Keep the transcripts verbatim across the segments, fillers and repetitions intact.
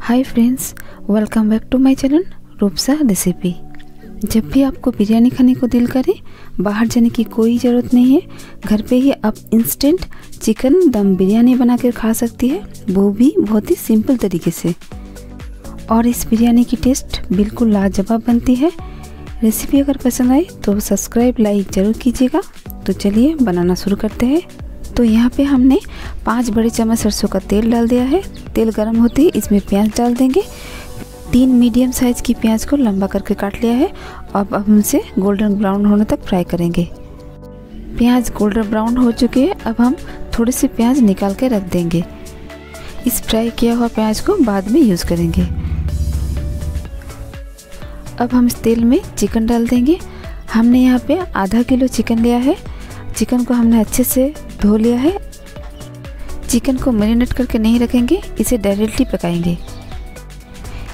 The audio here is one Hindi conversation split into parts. Hi friends, welcome back to my channel Rupsa recipe. जब भी आपको बिरयानी खाने को दिल करे, बाहर जाने की कोई ज़रूरत नहीं है, घर पे ही आप इंस्टेंट चिकन दम बिरयानी बना कर खा सकती है, वो भी बहुत ही सिंपल तरीके से। और इस बिरयानी की टेस्ट बिल्कुल लाजवाब बनती है। रेसिपी अगर पसंद आए तो सब्सक्राइब लाइक ज़रूर कीजिएगा। तो चलिए बनाना शुरू करते हैं। तो यहाँ पे हमने पाँच बड़े चम्मच सरसों का तेल डाल दिया है। तेल गर्म होते ही इसमें प्याज डाल देंगे। तीन मीडियम साइज़ की प्याज को लंबा करके काट लिया है। अब हम इसे गोल्डन ब्राउन होने तक फ्राई करेंगे। प्याज गोल्डन ब्राउन हो चुके हैं। अब हम थोड़े से प्याज निकाल के रख देंगे। इस फ्राई किया हुआ प्याज को बाद में यूज़ करेंगे। अब हम इस तेल में चिकन डाल देंगे। हमने यहाँ पे आधा किलो चिकन लिया है। चिकन को हमने अच्छे से धो लिया है। चिकन को मैरिनेट करके नहीं रखेंगे, इसे डायरेक्टली पकाएंगे।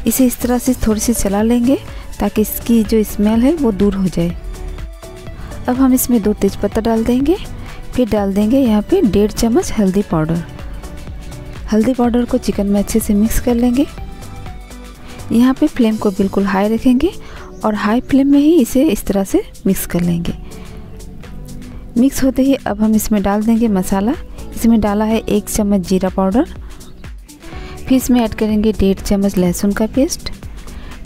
इसे इस तरह से थोड़ी सी चला लेंगे ताकि इसकी जो स्मेल है वो दूर हो जाए। अब हम इसमें दो तेज़पत्ता डाल देंगे। फिर डाल देंगे यहाँ पे डेढ़ चम्मच हल्दी पाउडर। हल्दी पाउडर को चिकन में अच्छे से मिक्स कर लेंगे। यहाँ पे फ्लेम को बिल्कुल हाई रखेंगे और हाई फ्लेम में ही इसे इस तरह से मिक्स कर लेंगे। मिक्स होते ही अब हम इसमें डाल देंगे मसाला। इसमें डाला है एक चम्मच जीरा पाउडर। फिर इसमें ऐड करेंगे डेढ़ चम्मच लहसुन का पेस्ट,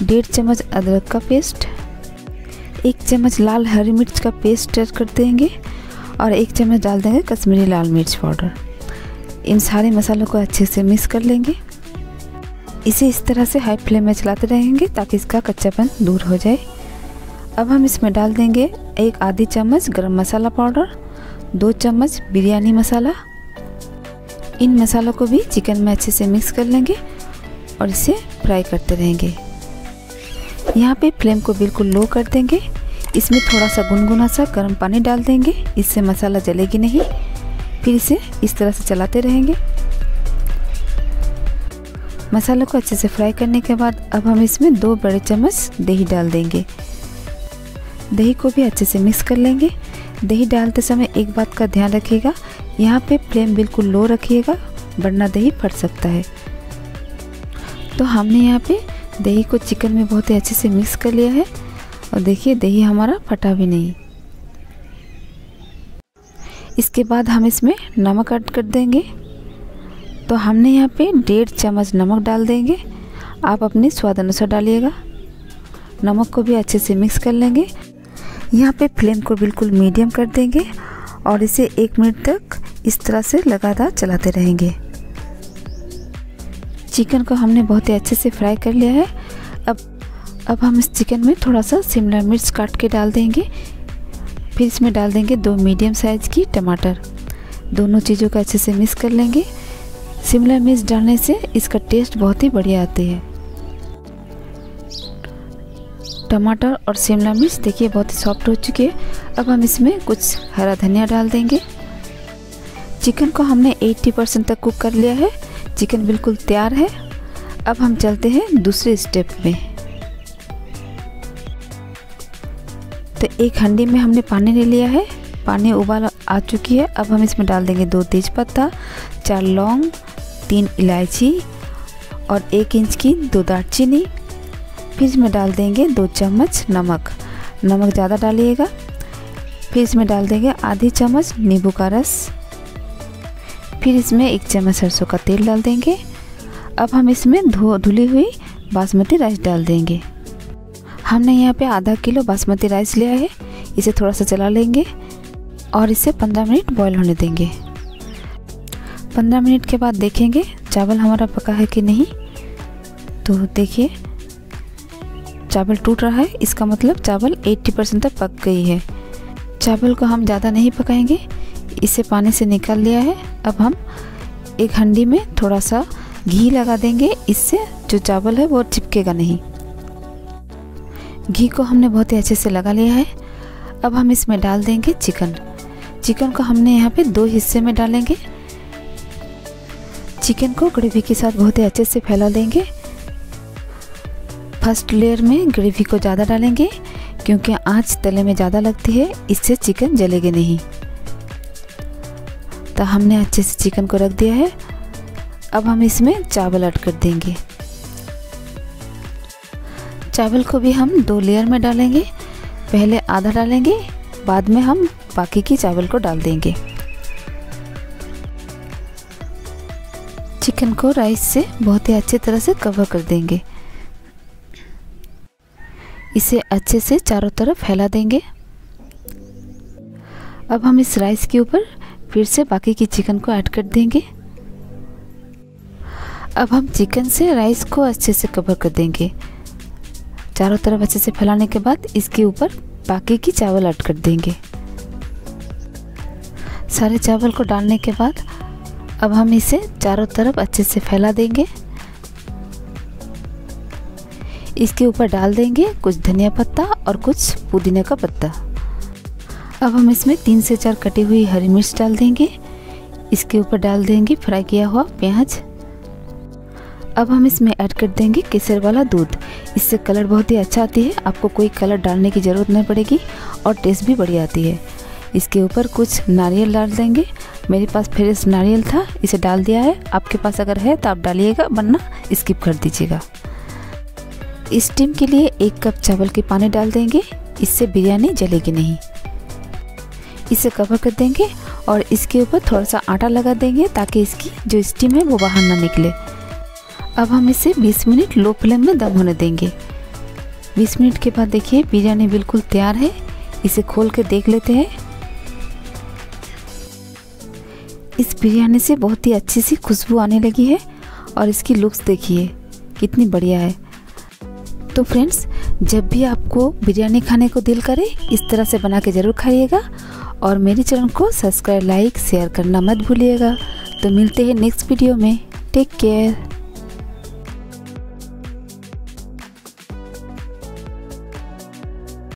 डेढ़ चम्मच अदरक का पेस्ट, एक चम्मच लाल हरी मिर्च का पेस्ट ऐड कर देंगे और एक चम्मच डाल देंगे कश्मीरी लाल मिर्च पाउडर। इन सारे मसालों को अच्छे से मिक्स कर लेंगे। इसे इस तरह से हाई फ्लेम में चलाते रहेंगे ताकि इसका कच्चापन दूर हो जाए। अब हम इसमें डाल देंगे एक आधी चम्मच गरम मसाला पाउडर, दो चम्मच बिरयानी मसाला। इन मसालों को भी चिकन में अच्छे से मिक्स कर लेंगे और इसे फ्राई करते रहेंगे। यहाँ पे फ्लेम को बिल्कुल लो कर देंगे। इसमें थोड़ा सा गुनगुना सा गर्म पानी डाल देंगे, इससे मसाला जलेगी नहीं। फिर इसे इस तरह से चलाते रहेंगे। मसालों को अच्छे से फ्राई करने के बाद अब हम इसमें दो बड़े चम्मच दही डाल देंगे। दही को भी अच्छे से मिक्स कर लेंगे। दही डालते समय एक बात का ध्यान रखिएगा, यहाँ पे फ्लेम बिल्कुल लो रखिएगा, वरना दही फट सकता है। तो हमने यहाँ पे दही को चिकन में बहुत ही अच्छे से मिक्स कर लिया है और देखिए दही हमारा फटा भी नहीं। इसके बाद हम इसमें नमक ऐड कर देंगे। तो हमने यहाँ पे डेढ़ चम्मच नमक डाल देंगे। आप अपने स्वाद अनुसार डालिएगा। नमक को भी अच्छे से मिक्स कर लेंगे। यहाँ पे फ्लेम को बिल्कुल मीडियम कर देंगे और इसे एक मिनट तक इस तरह से लगातार चलाते रहेंगे। चिकन को हमने बहुत ही अच्छे से फ्राई कर लिया है। अब अब हम इस चिकन में थोड़ा सा शिमला मिर्च काट के डाल देंगे। फिर इसमें डाल देंगे दो मीडियम साइज़ की टमाटर। दोनों चीज़ों को अच्छे से मिक्स कर लेंगे। शिमला मिर्च डालने से इसका टेस्ट बहुत ही बढ़िया आती है। टमाटर और शिमला मिर्च देखिए बहुत ही सॉफ्ट हो चुकी है। अब हम इसमें कुछ हरा धनिया डाल देंगे। चिकन को हमने अस्सी परसेंट तक कुक कर लिया है। चिकन बिल्कुल तैयार है। अब हम चलते हैं दूसरे स्टेप में। तो एक हंडी में हमने पानी ले लिया है। पानी उबाल आ चुकी है। अब हम इसमें डाल देंगे दो तेज़पत्ता, चार लौंग, तीन इलायची और एक इंच की दो दालचीनी। फिर इसमें डाल देंगे दो चम्मच नमक। नमक ज़्यादा डालिएगा। फिर इसमें डाल देंगे आधी चम्मच नींबू का रस। फिर इसमें एक चम्मच सरसों का तेल डाल देंगे। अब हम इसमें धो धुली हुई बासमती राइस डाल देंगे। हमने यहाँ पे आधा किलो बासमती राइस लिया है। इसे थोड़ा सा चला लेंगे और इसे पंद्रह मिनट बॉयल होने देंगे। पंद्रह मिनट के बाद देखेंगे चावल हमारा पका है कि नहीं। तो देखिए चावल टूट रहा है, इसका मतलब चावल अस्सी परसेंट तक पक गई है। चावल को हम ज़्यादा नहीं पकाएंगे, इसे पानी से निकाल लिया है। अब हम एक हंडी में थोड़ा सा घी लगा देंगे, इससे जो चावल है वो चिपकेगा नहीं। घी को हमने बहुत ही अच्छे से लगा लिया है। अब हम इसमें डाल देंगे चिकन। चिकन को हमने यहाँ पे दो हिस्से में डालेंगे। चिकन को ग्रेवी के साथ बहुत ही अच्छे से फैला देंगे। फर्स्ट लेयर में ग्रेवी को ज़्यादा डालेंगे क्योंकि आंच तले में ज़्यादा लगती है, इससे चिकन जलेगी नहीं। तो हमने अच्छे से चिकन को रख दिया है। अब हम इसमें चावल ऐड कर देंगे। चावल को भी हम दो लेयर में डालेंगे, पहले आधा डालेंगे, बाद में हम बाकी की चावल को डाल देंगे। चिकन को राइस से बहुत ही अच्छी तरह से कवर कर देंगे। इसे अच्छे से चारों तरफ फैला देंगे। अब हम इस राइस के ऊपर फिर से बाकी की चिकन को ऐड कर देंगे। अब हम चिकन से राइस को अच्छे से कवर कर देंगे। चारों तरफ अच्छे से फैलाने के बाद इसके ऊपर बाकी की चावल ऐड कर देंगे। सारे चावल को डालने के बाद अब हम इसे चारों तरफ अच्छे से फैला देंगे। इसके ऊपर डाल देंगे कुछ धनिया पत्ता और कुछ पुदीने का पत्ता। अब हम इसमें तीन से चार कटी हुई हरी मिर्च डाल देंगे। इसके ऊपर डाल देंगे फ्राई किया हुआ प्याज। अब हम इसमें ऐड कर देंगे केसर वाला दूध। इससे कलर बहुत ही अच्छा आती है, आपको कोई कलर डालने की ज़रूरत नहीं पड़ेगी और टेस्ट भी बढ़िया आती है। इसके ऊपर कुछ नारियल डाल देंगे। मेरे पास फ्रेश नारियल था, इसे डाल दिया है। आपके पास अगर है तो आप डालिएगा, वरना स्किप कर दीजिएगा। स्टीम के लिए एक कप चावल के पानी डाल देंगे, इससे बिरयानी जलेगी नहीं। इसे कवर कर देंगे और इसके ऊपर थोड़ा सा आटा लगा देंगे ताकि इसकी जो स्टीम है वो बाहर ना निकले। अब हम इसे बीस मिनट लो फ्लेम में दम होने देंगे। बीस मिनट के बाद देखिए बिरयानी बिल्कुल तैयार है। इसे खोल के देख लेते हैं। इस बिरयानी से बहुत ही अच्छी सी खुशबू आने लगी है और इसकी लुक्स देखिए कितनी बढ़िया है। तो फ्रेंड्स, जब भी आपको बिरयानी खाने को दिल करे इस तरह से बना के ज़रूर खाइएगा और मेरे चैनल को सब्सक्राइब, लाइक, शेयर करना मत भूलिएगा। तो मिलते हैं नेक्स्ट वीडियो में। Take care.